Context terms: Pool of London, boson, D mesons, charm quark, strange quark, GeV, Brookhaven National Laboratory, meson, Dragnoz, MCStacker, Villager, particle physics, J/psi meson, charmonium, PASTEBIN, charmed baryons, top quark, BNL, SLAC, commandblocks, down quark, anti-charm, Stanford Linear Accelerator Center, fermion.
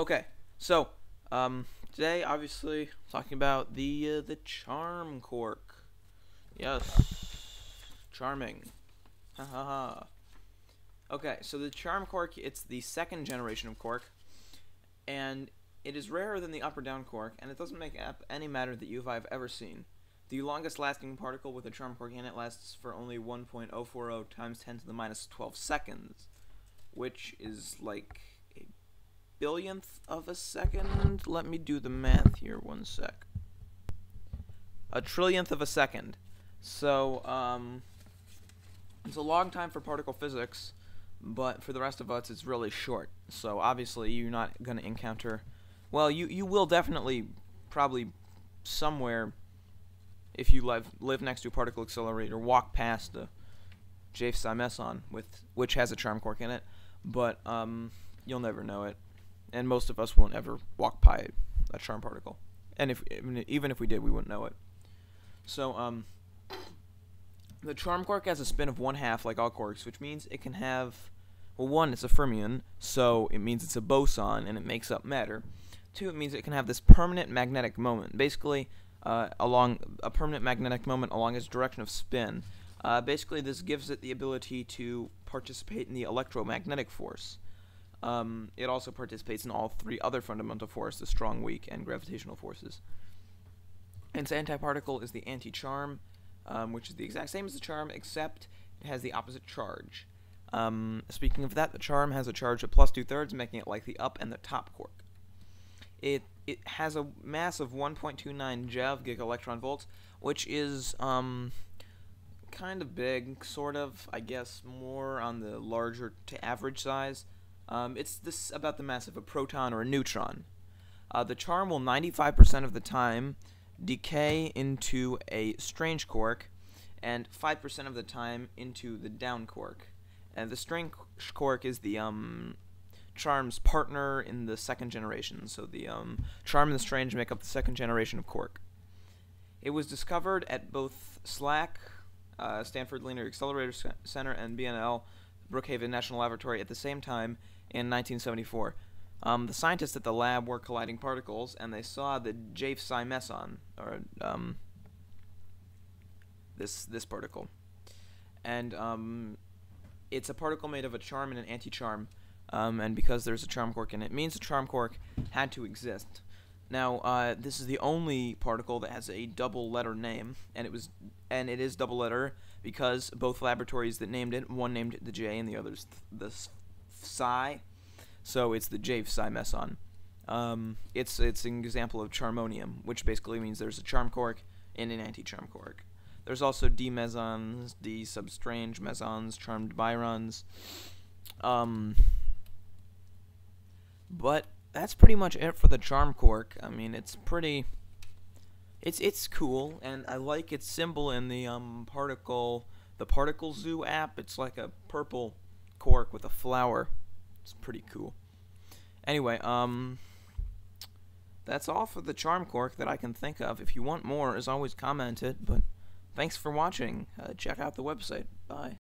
Okay, so today obviously I'm talking about the charm quark. Yes, charming. Ha ha ha. Okay, so the charm quark, it's the second generation of quark, and it is rarer than the up or down quark, and it doesn't make up any matter that you have ever seen. The longest lasting particle with a charm quark in it lasts for only 1.040 times 10 to the minus 12 seconds, which is like a billionth of a second. Let me do the math here, one sec. A trillionth of a second. So, it's a long time for particle physics, but for the rest of us, it's really short. So, obviously, you're not going to encounter... Well, you will definitely, probably somewhere, if you live next to a particle accelerator, walk past a J/psi meson, which has a charm quark in it, but you'll never know it, and most of us won't ever walk by a charm particle, and even if we did, we wouldn't know it. So the charm quark has a spin of 1/2, like all quarks, which means it can have, well, one, it's a fermion, so it means it's a boson and it makes up matter. Two, it means it can have this permanent magnetic moment, basically along its direction of spin. Basically, this gives it the ability to participate in the electromagnetic force. It also participates in all three other fundamental forces, the strong, weak, and gravitational forces. Its antiparticle is the anti-charm, which is the exact same as the charm, except it has the opposite charge. Speaking of that, the charm has a charge of +2/3, making it like the up and the top quark. It has a mass of 1.29 GeV, giga-electron volts, which is... kind of big, sort of, I guess, more on the larger to average size. It's this about the mass of a proton or a neutron. The charm will 95% of the time decay into a strange quark and 5% of the time into the down quark. And the strange quark is the charm's partner in the second generation. So the charm and the strange make up the second generation of quark. It was discovered at both SLAC, Stanford Linear Accelerator Center, and BNL, Brookhaven National Laboratory, at the same time in 1974. The scientists at the lab were colliding particles, and they saw the J/psi meson, or this particle, and it's a particle made of a charm and an anti-charm, and because there's a charm quark in it, means a charm quark had to exist. Now, this is the only particle that has a double-letter name, and it is double-letter because both laboratories that named it, one named it the J and the other's the psi, so it's the J/psi meson. It's an example of charmonium, which basically means there's a charm quark and an anti-charm quark. There's also D mesons, D substrange mesons, charmed baryons, but that's pretty much it for the charm quark. I mean, it's pretty... It's cool, and I like its symbol in the Particle Zoo app. It's like a purple quark with a flower. It's pretty cool. Anyway, that's all for the charm quark that I can think of. If you want more, as always, comment it, but thanks for watching. Check out the website. Bye.